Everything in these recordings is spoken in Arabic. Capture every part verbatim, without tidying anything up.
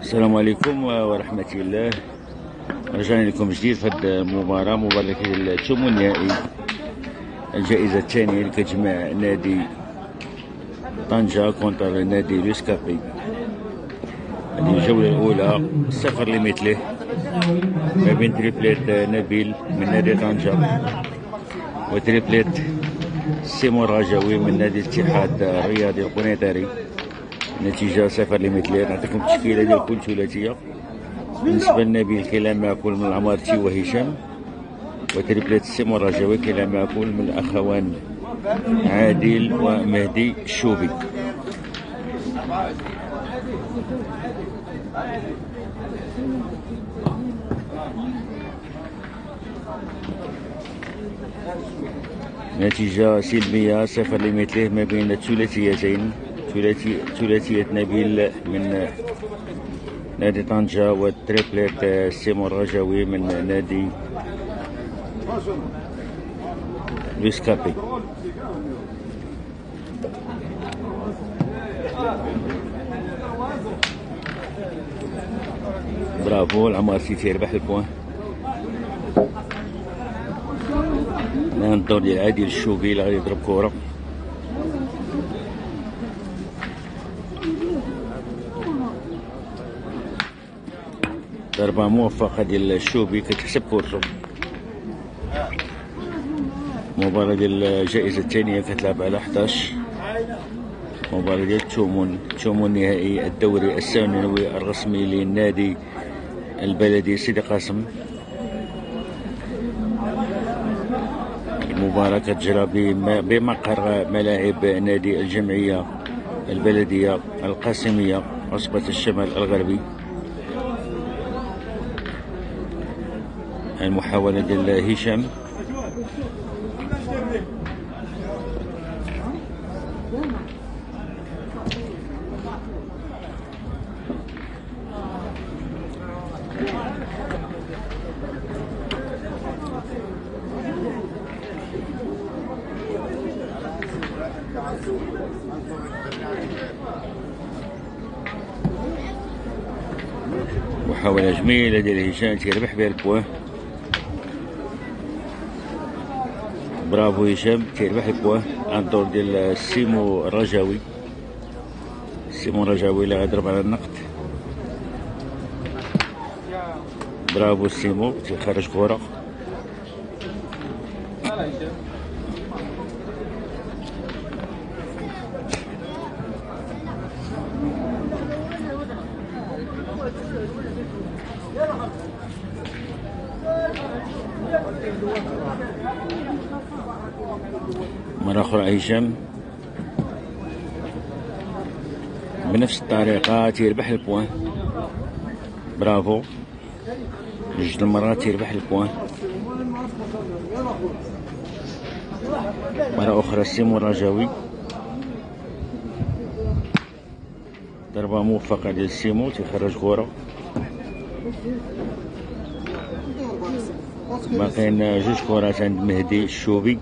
السلام عليكم ورحمة الله. رجعنا لكم جديد في هذه المباراة، مباراة الثمن النهائي الجائزة الثانية اللي كتجمع نادي طنجة كونتر نادي لوسكابي. هذه الجولة الأولى صفر لمثله ما بين تريبليت نبيل من نادي طنجة وتريبليت سيمور رجاوي من نادي الاتحاد الرياضي القنيطري. نتيجة صفر لمثله. نعطيكم التشكيلة ديال كل ثلاثية. بالنسبة لنبيل كيلعب مع كل من العمارتي وهشام، وتريبليت سيمور رجاوي كيلعب مع كل من الأخوان عادل ومهدي الشوبي. نتيجة سلبية صفر لمثله ما بين الثلاثيتين، ثلاثي ثلاثية نبيل من نادي طنجة والتريبليت سيمور رجاوي من نادي لوسكابي. برافو العمارسي تيربح البوان. الان الدور ديال عادل الشوبي اللي غادي يضرب كرة. ضربة موفقة ديال الشوبي كتحسب كورته. المباراة ديال الجائزة الثانية كتلعب على حداش. مباراة ديال الثمن الثمن نهائي الدوري الثانوي الرسمي للنادي البلدي سيدي قاسم. المباراة كتجرى بمقر ملاعب نادي الجمعية البلدية القاسمية عصبة الشمال الغربي. المحاولة ديال هشام، محاولة جميلة ديال هشام تيربح بها البوان. برافو هشام تيربح البوان. الدور ديال سيمو الرجاوي سيمو الرجاوي اللي غيضرب على النقد. برافو سيمو تيخرج كرة. مرة أخرى هشام بنفس الطريقة تيربح البوان. برافو جوج المرات تيربح البوان. مرة أخرى سيمو الرجاوي، ضربة موفقة ديال سيمو تيخرج كرة. باقيين جوج كرات عند مهدي الشوبي.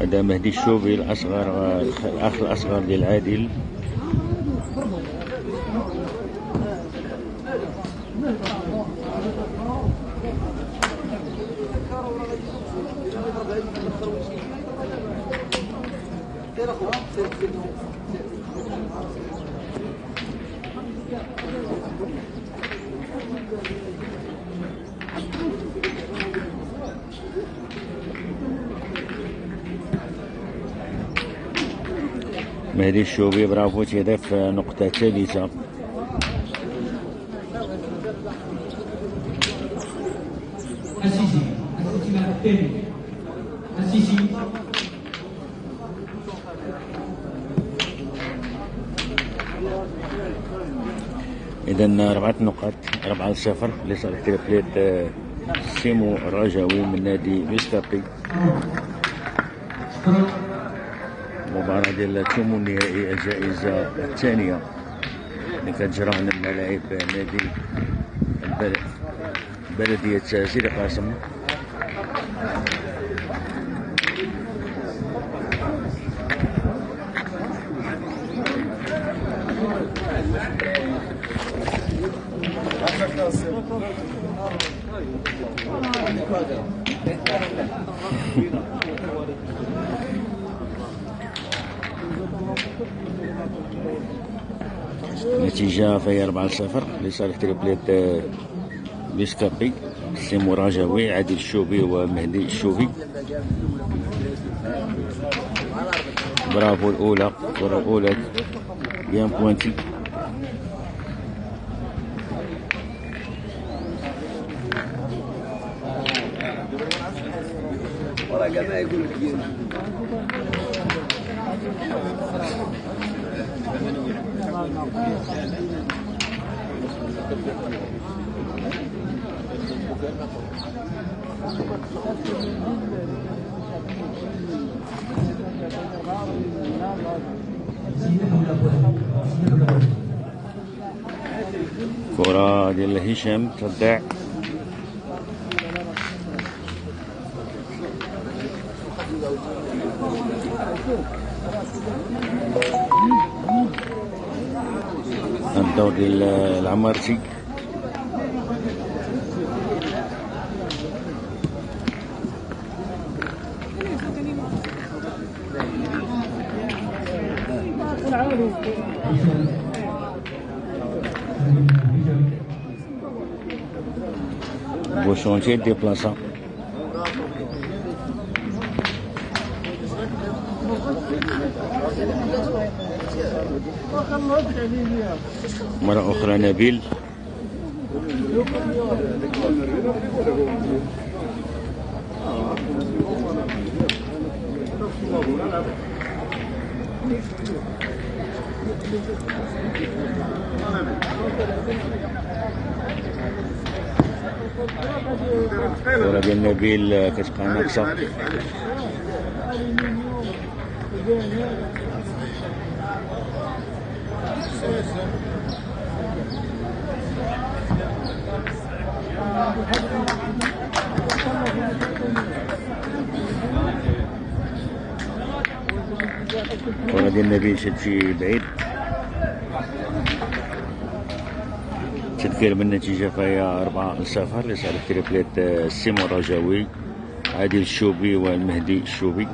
هذا مهدي الشوبي الاصغر، الاخ الاصغر ديال عادل. مهدي الشوبي برافو تيضيف نقطة ثالثة. إذن أربعة نقاط، أربعة صفر لصالح تريبليت سيمو الرجاوي من نادي لوسكابي. مباراة ديال الثمن نهائي الجائزة الثانية اللي كتجرى على ملاعب نادي بلدية سيدي قاسم. اتجاه في أربعة صفر لصالح تريبليت بيسكابي سي مراجوي عادل الشوبي ومهدي الشوبي. برافو الأولى، كرة أولى بيان بوانتي. كرة ديال هشام تضيع. الدور ديال العمارتي beau chantier déplaçant. مرة أخرى نبيل. كرة ديال نبيل كتبقى ناقصة. كرة ديال نبيل شد شي بعيد. تذكير بالنتيجة فهي أربعة صفر لصالح تريبليت السيمو الرجاوي عادل الشوبي والمهدي الشوبي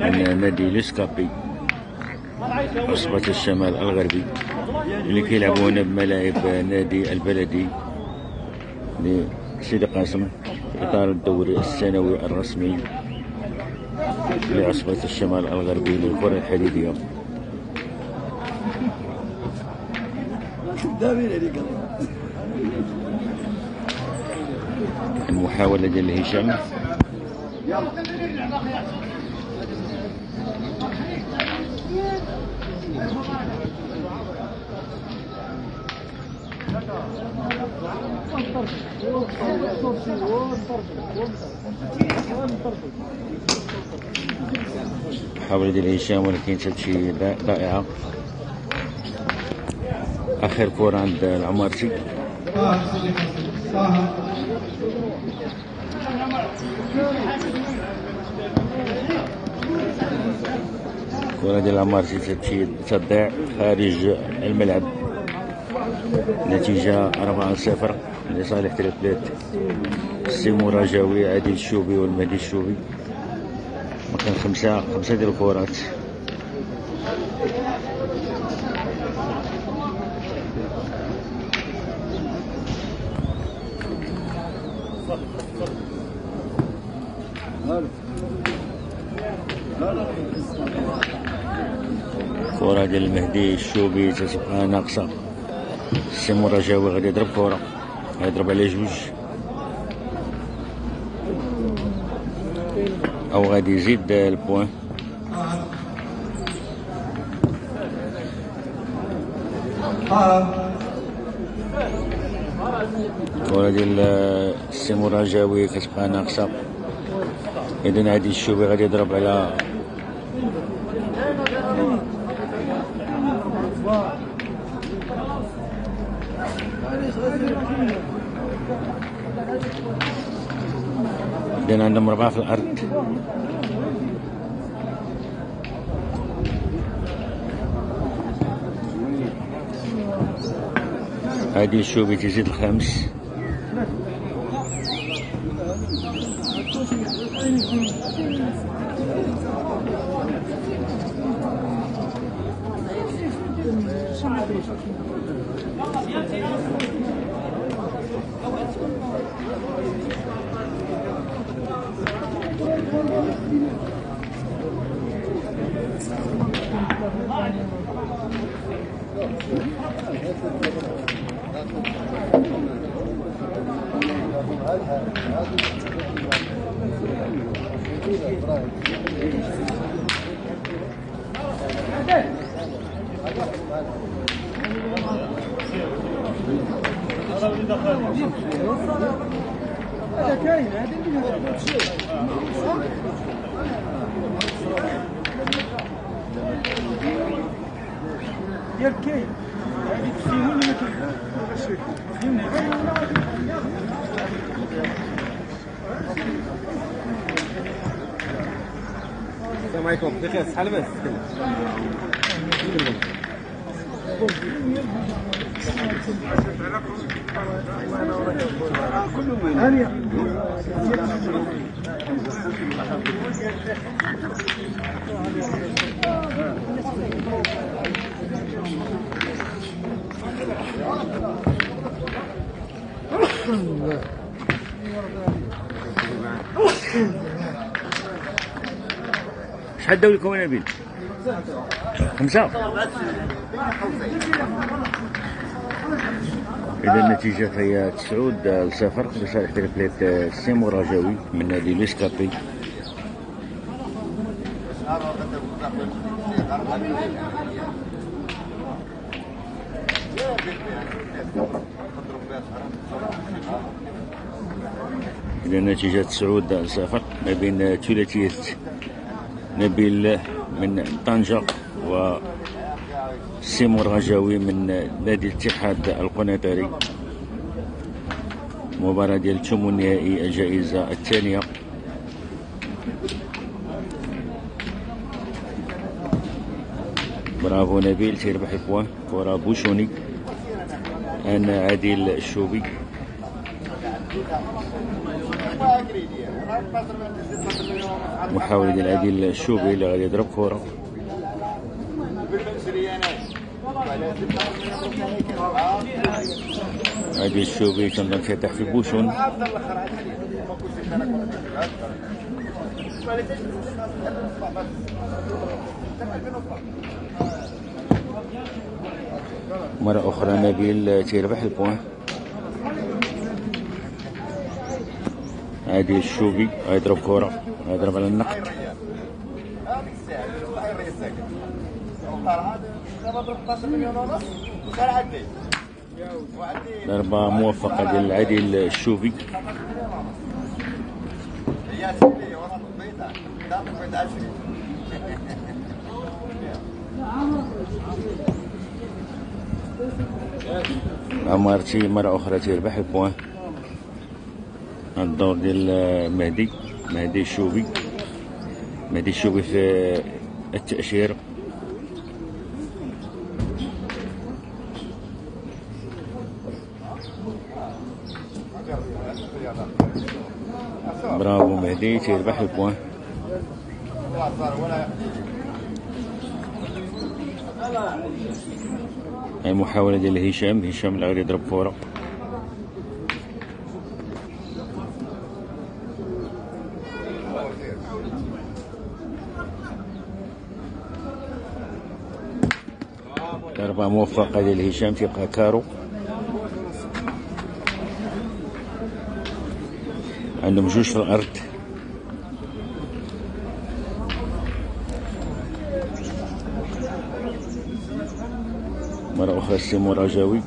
من نادي ليسكابي عصبة الشمال الغربي اللي كيلعبوا هنا بملاعب نادي البلدي لسيدي قاسم في إطار الدوري السنوي الرسمي لعصبة الشمال الغربي للكرة الحديدية. المحاولة ديال هشام محاولة ديال هشام ولكن تمشي ضائعة. آخر كورة عند العمارتي. كورة ديال العمارتي تمشي تضيع خارج الملعب. نتيجة أربعة صفر لصالح تريبليت السيمو رجاوي عادل الشوبي والمهدي الشوبي. كان خمسة خمسة ديال الكورات. كرة ديال المهدي الشوبي تتبقى ناقصة. السيمو الرجاوي غادي يضرب كرة، غيضرب على جوج أو غادي يزيد البوان. كرة ديال السيمو الرجاوي كتبقى ناقصة. إذن عادل الشوبي غادي يضرب على إذن عندهم ربعة في الأرض. عادل الشوبي تزيد الخامس. السلام عليكم، بخير، شحال لاباس؟ شحال داو لكم يا نبيل؟ خمسة؟ إذا النتيجة فهي تسعود لصفر لصالح تريبليت السيم رجاوي من نادي ليسكابي. إذا النتيجة تسعود لصفر ما بين ثلاثية نبيل من طنجة و سيمور رجاوي من نادي الاتحاد القنيطري. مباراة ديال الثمن النهائي الجائزة الثانية. برافو نبيل، تيربح بوان. كرة بوشوني أنا عادل الشوبي. محاولة ديال عادل الشوبي اللي غادي يضرب كرة. عادل الشوبي كان كيطيح في بوشون. مرة أخرى نبيل تيربح البوان. عادل الشوبي غيضرب كرة، غيضرب على النقد. ضربة موفقة ديال عادل الشوبي. عمارتي مرة أخرى تيربح البوان. الدور ديال مهدي مهدي الشوبي مهدي الشوبي في التأشيرة. برافو مهدي، تيربح البوان. المحاولة ديال هشام هشام اللي غادي يضرب كورة. ضربة موفقة ديال هشام، تيبقى كارو. عندهم جوج في الأرض. مرة أخرى السيمو رجاوي.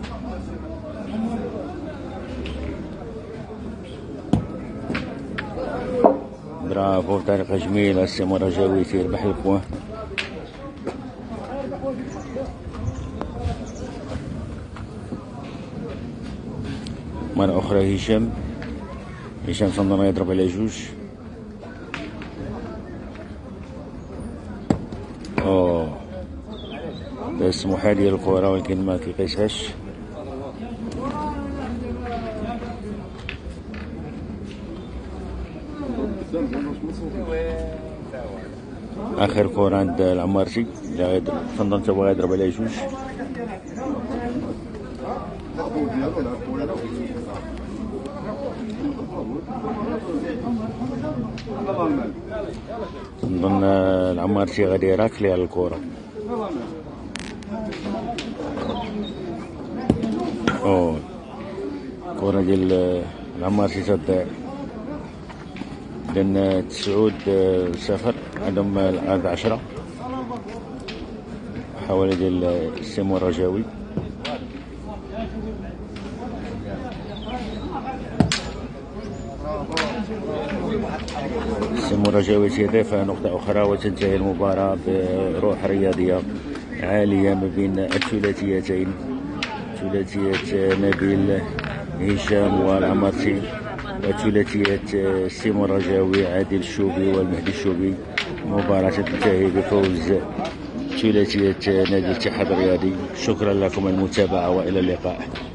برافو، بطريقة جميلة السيمو رجاوي تيربح البوان. مرة أخرى هشام هشام صندرا يضرب على جوج. أوه داز محا ديال الكرة ولكن ما كيلقيسهاش. آخر كرة عند العمارتي اللي غيضرب صندرا تبغى يضرب على جوج. نظن العمار شي غادي يراكلي على الكره. او الكره ديال العمار شي تضيع، لان تسعود صفر عندهم الارض عشرة. محاوله ديال السيمو الرجاوي، السيمو الرجاوي تضيفها نقطة أخرى وتنتهي المباراة بروح رياضية عالية ما بين الثلاثيتين، ثلاثية نبيل هشام والعمرتي وثلاثية السيمو الرجاوي عادل الشوبي والمهدي الشوبي. مباراة تنتهي بفوز ثلاثية نادي الاتحاد الرياضي. شكرا لكم المتابعة وإلى اللقاء.